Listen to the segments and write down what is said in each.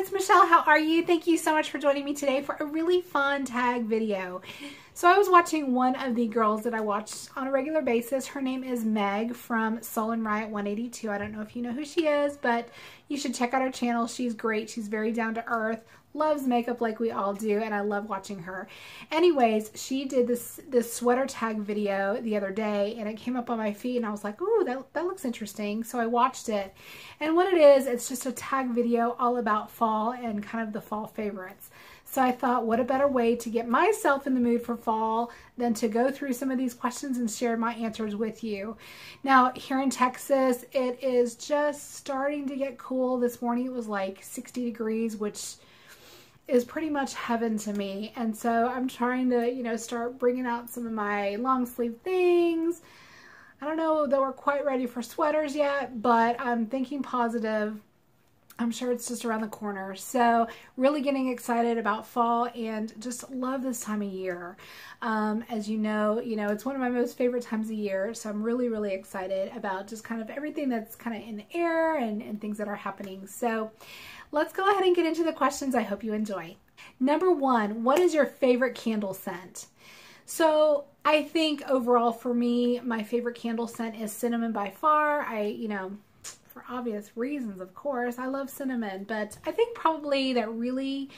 it's Michelle. How are you? Thank you so much for joining me today for a really fun tag video. So I was watching one of the girls that I watched on a regular basis. Her name is Meg from SullenxRiot182. I don't know if you know who she is, but you should check out her channel. She's great. She's very down to earth, loves makeup like we all do, and I love watching her. Anyways, she did this sweater tag video the other day, and it came up on my feed, and I was like, ooh, that looks interesting. So I watched it, and what it is, it's just a tag video all about fall and kind of the fall favorites. So I thought, what a better way to get myself in the mood for fall than to go through some of these questions and share my answers with you. Now, here in Texas, it is just starting to get cool. This morning it was like 60 degrees, which is pretty much heaven to me. And so I'm trying to, you know, start bringing out some of my long sleeve things. I don't know that we're quite ready for sweaters yet, but I'm thinking positive. I'm sure it's just around the corner. So really getting excited about fall and just love this time of year. As you know, it's one of my most favorite times of year. So I'm really, really excited about just kind of everything that's kind of in the air and things that are happening. So let's go ahead and get into the questions. I hope you enjoy. Number one, what is your favorite candle scent? So I think overall for me, my favorite candle scent is cinnamon by far. For obvious reasons, of course, I love cinnamon, but I think probably that really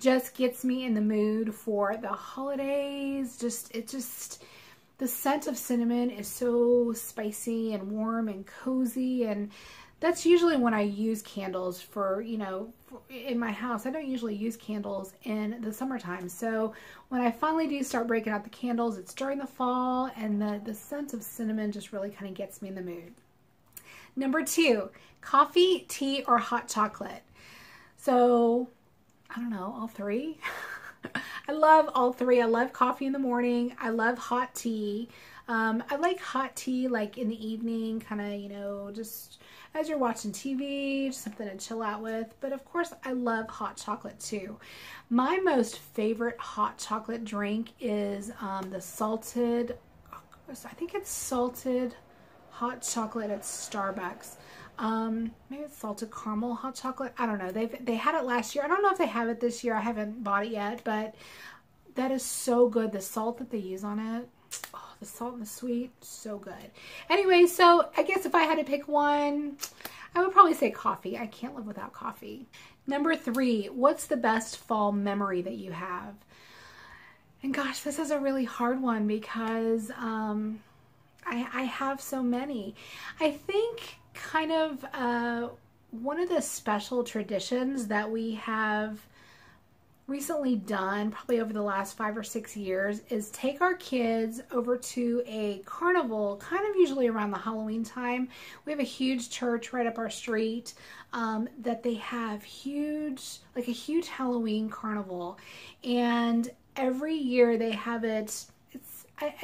just gets me in the mood for the holidays. The scent of cinnamon is so spicy and warm and cozy, and that's usually when I use candles for, in my house. I don't usually use candles in the summertime. So when I finally do start breaking out the candles, it's during the fall, and the scent of cinnamon just really kind of gets me in the mood. Number two, coffee, tea, or hot chocolate. So, I don't know, all three. I love all three. I love coffee in the morning. I love hot tea. I like hot tea like in the evening, kind of, just as you're watching TV, just something to chill out with. But of course, I love hot chocolate too. My most favorite hot chocolate drink is the salted, I think it's salted hot chocolate at Starbucks. Maybe it's salted caramel hot chocolate. I don't know. They had it last year. I don't know if they have it this year. I haven't bought it yet, but that is so good. The salt that they use on it, oh, the salt and the sweet, so good. Anyway, so I guess if I had to pick one, I would probably say coffee. I can't live without coffee. Number three, what's the best fall memory that you have? And gosh, this is a really hard one because I have so many. I think kind of one of the special traditions that we have recently done, probably over the last 5 or 6 years, is take our kids over to a carnival, kind of usually around the Halloween time. We have a huge church right up our street that they have a huge Halloween carnival. And every year they have it,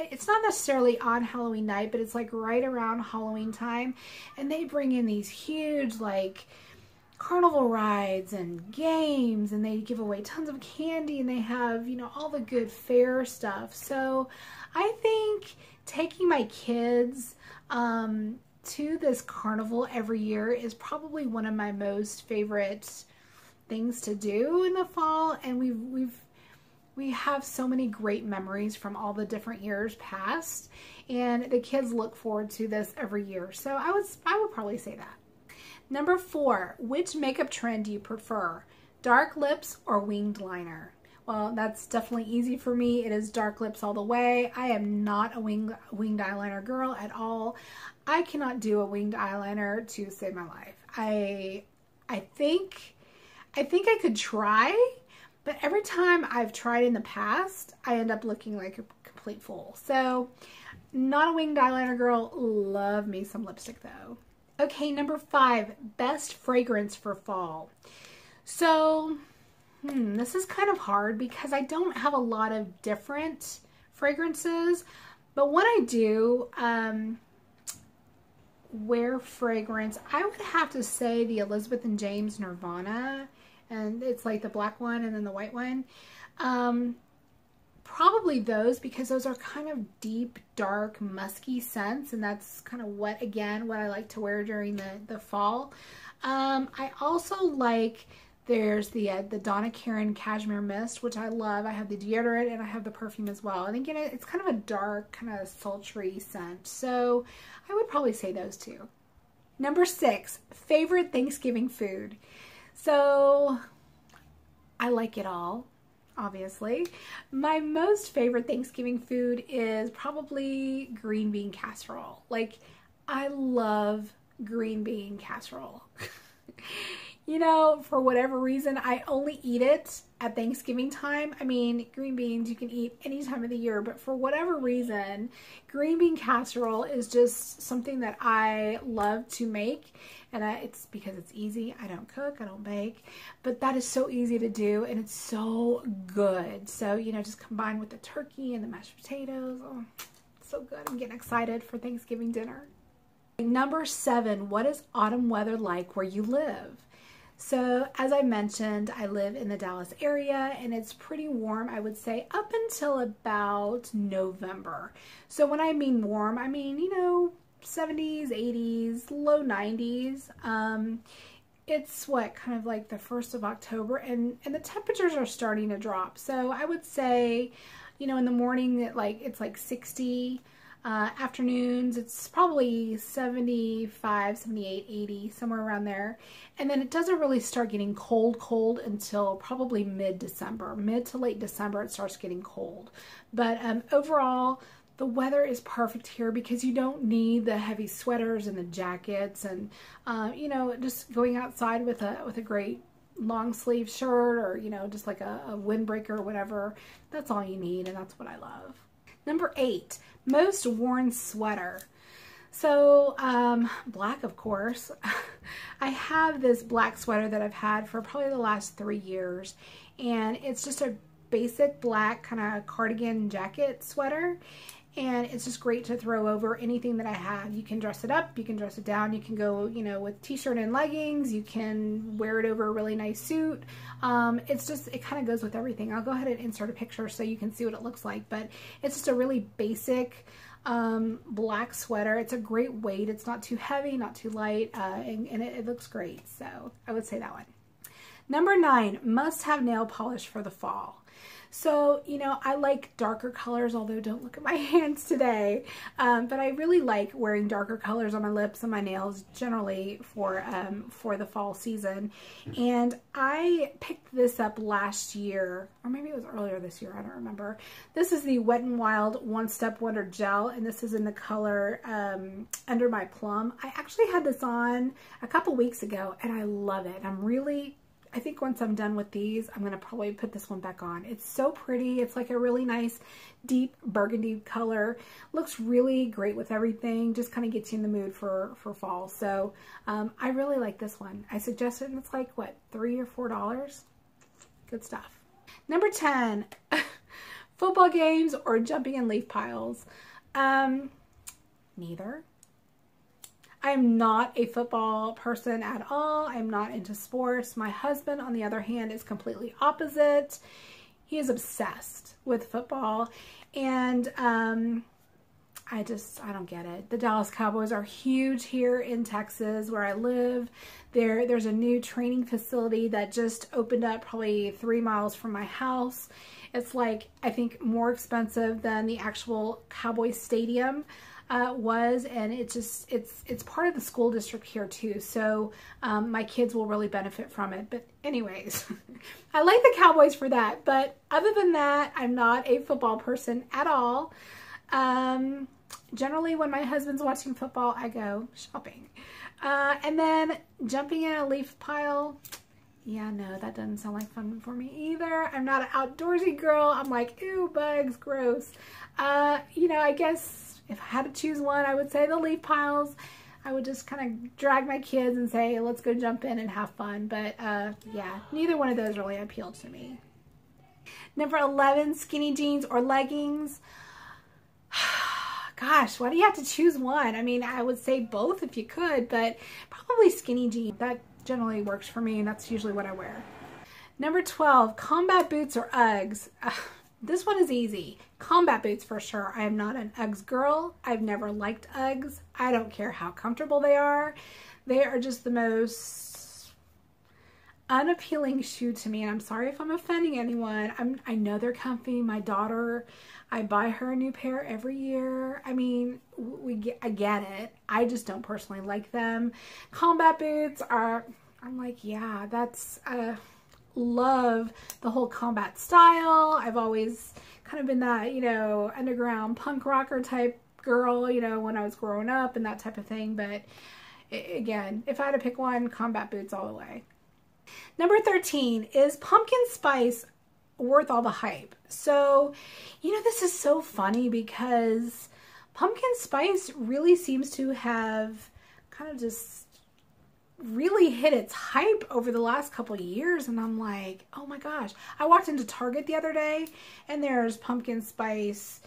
it's not necessarily on Halloween night, but it's like right around Halloween time, and they bring in these huge like carnival rides and games, and they give away tons of candy, and they have, all the good fair stuff. So I think taking my kids to this carnival every year is probably one of my most favorite things to do in the fall, and we have so many great memories from all the different years past, and the kids look forward to this every year. So I would probably say that. Number four, which makeup trend do you prefer? Dark lips or winged liner? Well, that's definitely easy for me. It is dark lips all the way. I am not a winged eyeliner girl at all. I cannot do a winged eyeliner to save my life. I think I could try, but every time I've tried in the past, I end up looking like a complete fool. So, not a winged eyeliner girl. Love me some lipstick though. Okay, number five, best fragrance for fall. So, this is kind of hard because I don't have a lot of different fragrances, but when I do wear fragrance, I would have to say the Elizabeth and James Nirvana. And it's like the black one and then the white one. Probably those, because those are kind of deep, dark, musky scents, and that's kind of what I like to wear during the fall. I also like There's the Donna Karan Cashmere Mist, which I love. I have the deodorant and I have the perfume as well. And again, it's kind of a dark, kind of sultry scent. So I would probably say those two. Number 6, favorite Thanksgiving food. So I like it all, obviously. My most favorite Thanksgiving food is probably green bean casserole. Like, I love green bean casserole. You know, for whatever reason, I only eat it at Thanksgiving time. I mean, green beans you can eat any time of the year, but for whatever reason, green bean casserole is just something that I love to make. And it's because it's easy. I don't cook, I don't bake, but that is so easy to do and it's so good. So, you know, just combined with the turkey and the mashed potatoes. Oh, so good. I'm getting excited for Thanksgiving dinner. Number 7, what is autumn weather like where you live? So as I mentioned, I live in the Dallas area and it's pretty warm, I would say, up until about November. So when I mean warm, I mean, you know, 70s, 80s, low 90s. It's what, kind of like the 1st of October, and the temperatures are starting to drop. So I would say, you know, in the morning, it's like 60. Afternoons, it's probably 75, 78, 80, somewhere around there. And then it doesn't really start getting cold until probably mid-December. Mid to late December, it starts getting cold. But overall, the weather is perfect here because you don't need the heavy sweaters and the jackets and, you know, just going outside with a great long sleeve shirt or, you know, just like a windbreaker or whatever. That's all you need, and that's what I love. Number 8, most worn sweater. So black, of course. I have this black sweater that I've had for probably the last 3 years, and it's just a basic black kind of cardigan jacket sweater, and it's just great to throw over anything that I have. You can dress it up, you can dress it down, you can go, you know, with t-shirt and leggings, you can wear it over a really nice suit. It's just, it kind of goes with everything. I'll go ahead and insert a picture so you can see what it looks like, but it's just a really basic black sweater. It's a great weight. It's not too heavy, not too light, and it looks great. So I would say that one. Number 9, must have nail polish for the fall. So, you know, I like darker colors, although don't look at my hands today, but I really like wearing darker colors on my lips and my nails generally for the fall season. And I picked this up last year, or maybe it was earlier this year, I don't remember. This is the Wet n Wild One Step Wonder Gel, and this is in the color Under My Plum. I actually had this on a couple weeks ago, and I love it. I think once I'm done with these, I'm going to probably put this one back on. It's so pretty. It's like a really nice deep burgundy color. Looks really great with everything. Just kind of gets you in the mood for fall. So I really like this one. I suggest it, and it's like, what, $3 or $4? Good stuff. Number 10, football games or jumping in leaf piles? Neither. I am not a football person at all. I'm not into sports. My husband, on the other hand, is completely opposite. He is obsessed with football, and I don't get it. The Dallas Cowboys are huge here in Texas where I live. There's a new training facility that just opened up probably 3 miles from my house. It's like, I think, more expensive than the actual Cowboys stadium was, and it's part of the school district here too, so my kids will really benefit from it. But anyways, I like the Cowboys for that, but other than that, I'm not a football person at all. Generally, when my husband's watching football, I go shopping. And then jumping in a leaf pile, yeah, no, that doesn't sound like fun for me either. I'm not an outdoorsy girl. I'm like, ew, bugs, gross. You know, I guess if I had to choose one, I would say the leaf piles. I would just kind of drag my kids and say, let's go jump in and have fun. But yeah, neither one of those really appealed to me. Number 11, skinny jeans or leggings. Gosh, why do you have to choose one? I mean, I would say both if you could, but probably skinny jeans. That generally works for me, and that's usually what I wear. Number 12, combat boots or Uggs. This one is easy. Combat boots for sure. I am not an Uggs girl. I've never liked Uggs. I don't care how comfortable they are. They are just the most, unappealing shoe to me, and I'm sorry if I'm offending anyone. I know they're comfy. My daughter, I buy her a new pair every year. I mean, I get it. I just don't personally like them. Combat boots are, I'm like, yeah, that's, love the whole combat style. I've always kind of been that, you know, underground punk rocker type girl, you know, when I was growing up and that type of thing. But again, if I had to pick one, combat boots all the way. Number 13 is pumpkin spice worth all the hype. So, you know, this is so funny because pumpkin spice really seems to have kind of just really hit its hype over the last couple of years, and I'm like, oh my gosh. I walked into Target the other day and there's pumpkin spice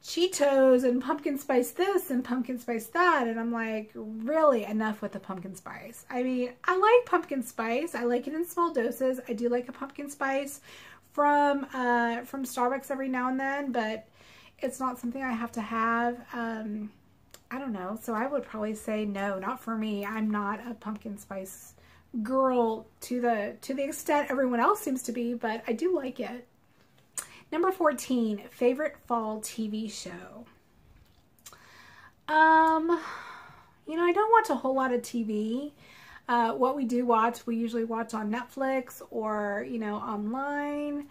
Cheetos and pumpkin spice this and pumpkin spice that, and I'm like, really, enough with the pumpkin spice. I mean, I like pumpkin spice. I like it in small doses. I do like a pumpkin spice from Starbucks every now and then, but it's not something I have to have. I don't know. So I would probably say no, not for me. I'm not a pumpkin spice girl to the extent everyone else seems to be, but I do like it. Number 14, favorite fall TV show. You know, I don't watch a whole lot of TV. What we do watch, we usually watch on Netflix or, you know, online.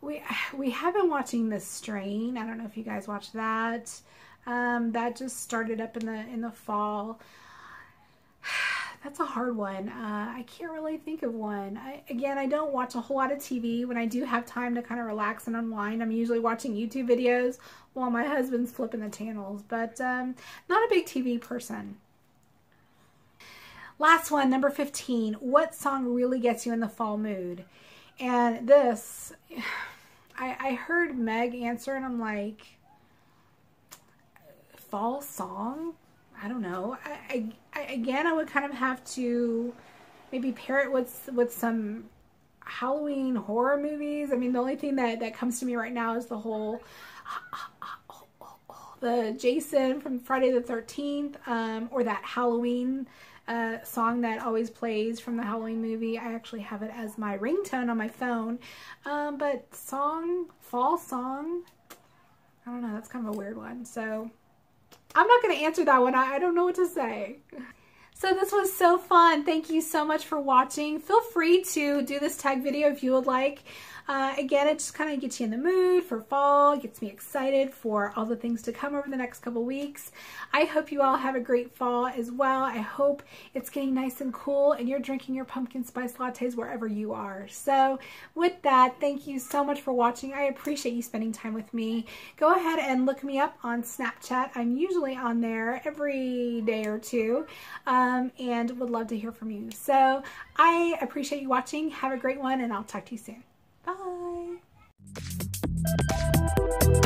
We have been watching The Strain. I don't know if you guys watch that. That just started up in the fall. That's a hard one. I can't really think of one. Again, I don't watch a whole lot of TV. When I do have time to kind of relax and unwind, I'm usually watching YouTube videos while my husband's flipping the channels. But not a big TV person. Last one, number 15. What song really gets you in the fall mood? And this, I heard Meg answer and I'm like, fall song? I don't know. Again, I would kind of have to maybe pair it with some Halloween horror movies. I mean, the only thing that comes to me right now is the whole, the Jason from Friday the 13th, or that Halloween song that always plays from the Halloween movie. I actually have it as my ringtone on my phone. But song, fall song, I don't know, that's kind of a weird one. So I'm not going to answer that one. I don't know what to say. So this was so fun. Thank you so much for watching. Feel free to do this tag video if you would like. Again, it just kind of gets you in the mood for fall, gets me excited for all the things to come over the next couple weeks. I hope you all have a great fall as well. I hope it's getting nice and cool and you're drinking your pumpkin spice lattes wherever you are. So with that, thank you so much for watching. I appreciate you spending time with me. Go ahead and look me up on Snapchat. I'm usually on there every day or two, and would love to hear from you. So I appreciate you watching. Have a great one, and I'll talk to you soon. Bye.